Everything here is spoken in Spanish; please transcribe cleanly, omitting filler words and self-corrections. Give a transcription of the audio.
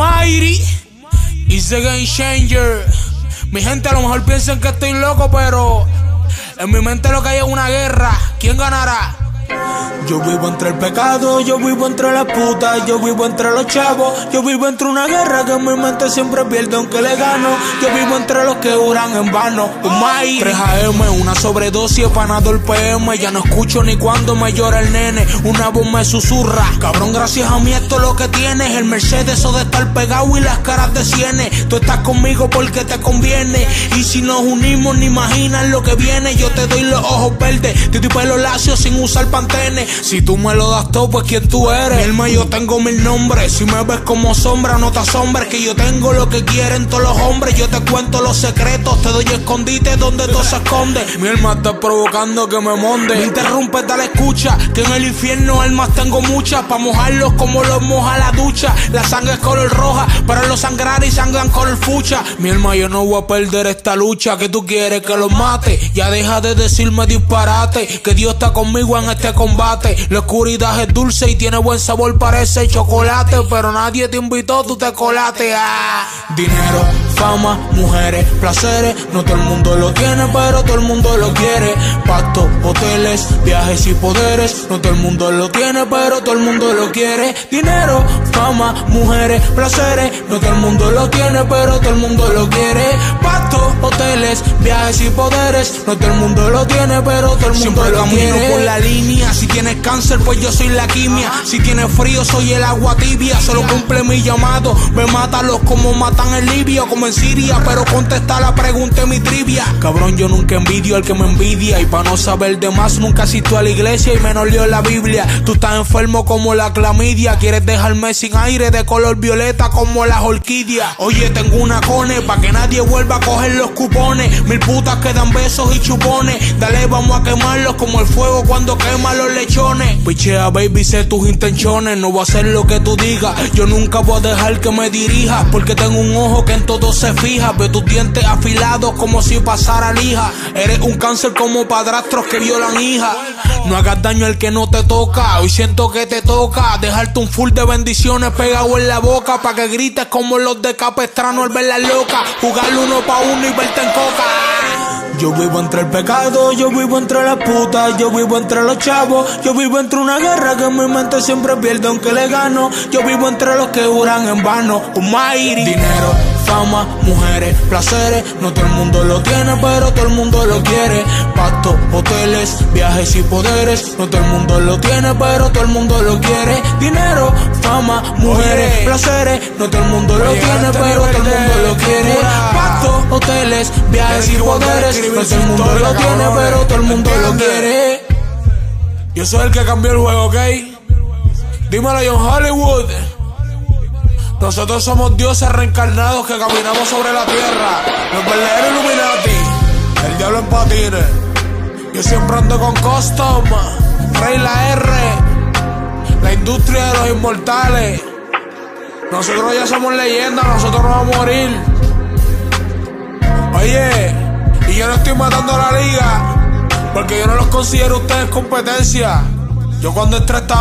Almighty is the game changer. Mi gente, a lo mejor piensan que estoy loco, pero en mi mente lo que hay es una guerra. ¿Quién ganará? Yo vivo entre el pecado, yo vivo entre las putas, yo vivo entre los chavos, yo vivo entre una guerra que en mi mente siempre pierdo aunque le gano. Yo vivo entre los que juran en vano. 3 AM, una sobredosis, panadol PM. Ya no escucho ni cuando me llora el nene. Una voz me susurra: cabrón, gracias a mí esto es lo que tienes. El Mercedes o de estar pegado y las caras de cienes. Tú estás conmigo porque te conviene, y si nos unimos ni imaginas lo que viene. Yo te doy los ojos verdes, te doy pelo lacio sin usar pantenes. Si tú me lo das todo, pues ¿quién tú eres? Mi alma, yo tengo mil nombres. Si me ves como sombra, no te asombres, que yo tengo lo que quieren todos los hombres. Yo te cuento los secretos, te doy escondite donde todo se esconde. Mi alma está provocando que me monde. Me interrumpe, tal escucha, que en el infierno almas tengo muchas, pa' mojarlos como los moja la ducha. La sangre es color roja, pero los sangrar y sangran color fucha. Mi alma, yo no voy a perder esta lucha. ¿Qué tú quieres? Que los mate. Ya deja de decirme disparate, que Dios está conmigo en este combate. La oscuridad es dulce y tiene buen sabor, parece chocolate, pero nadie te invitó, tú te colaste. Dinero, fama, mujeres, placeres, no todo el mundo lo tiene, pero todo el mundo lo quiere. Pactos, hoteles, viajes y poderes, no todo el mundo lo tiene, pero todo el mundo lo quiere. Dinero, fama, mujeres, placeres, no todo el mundo lo tiene, pero todo el mundo lo quiere. Pactos, hoteles, viajes y poderes, no todo el mundo lo tiene, pero todo el mundo siempre lo quiere. Siempre camino por la línea, si tienes cáncer, pues yo soy la quimia. Si tienes frío, soy el agua tibia. Solo cumple mi llamado, me mátalos como matan en Libia, como en Siria. Pero contesta la pregunta en mi trivia. Cabrón, yo nunca envidio al que me envidia, y pa' no saber de más, nunca asisto a la iglesia y menos leo la Biblia. Tú estás enfermo como la clamidia, quieres dejarme sin aire, de color violeta como las orquídeas. Oye, tengo una cone, pa' que nadie vuelva a coger los cupones. Mil putas que dan besos y chupones, dale, vamos a quemarlos como el fuego cuando quema los lechones. Pichea, baby, sé tus intenciones, no voy a hacer lo que tú digas. Yo nunca voy a dejar que me dirijas, porque tengo un ojo que en todo se fija. Veo tus dientes afilados como si pasara lija. Eres un cáncer como padrastros que violan hija. No hagas daño al que no te toca, hoy siento que te toca dejarte un full de bendiciones pegado en la boca, pa' que grites como los de Capestrano al ver la loca, jugar uno pa' uno y verte en coca. Yo vivo entre el pecado, yo vivo entre las putas, yo vivo entre los chavos, yo vivo entre una guerra que en mi mente siempre pierdo aunque le gano. Yo vivo entre los que juran en vano. Almighty. Dinero, fama, mujeres, placeres, no todo el mundo lo tiene, pero todo el mundo lo quiere. Pactos, hoteles, viajes y poderes, no todo el mundo lo tiene, pero todo el mundo lo quiere. Dinero, fama, mujeres, placeres, no todo el mundo lo tiene, pero todo el mundo lo quiere. Pactos, hoteles, viajes y poderes, no todo el mundo lo tiene, pero todo el mundo lo quiere. Yo soy el que cambió el juego, ¿ok? Dímelo, John Hollywood. Nosotros somos dioses reencarnados que caminamos sobre la tierra. Los verdaderos Illuminati, el diablo en patines. Yo siempre ando con Custom, Rey la R, la industria de los inmortales. Nosotros ya somos leyendas, nosotros no vamos a morir. Oye, y yo no estoy matando a la liga, porque yo no los considero a ustedes competencia. Yo cuando entré estaba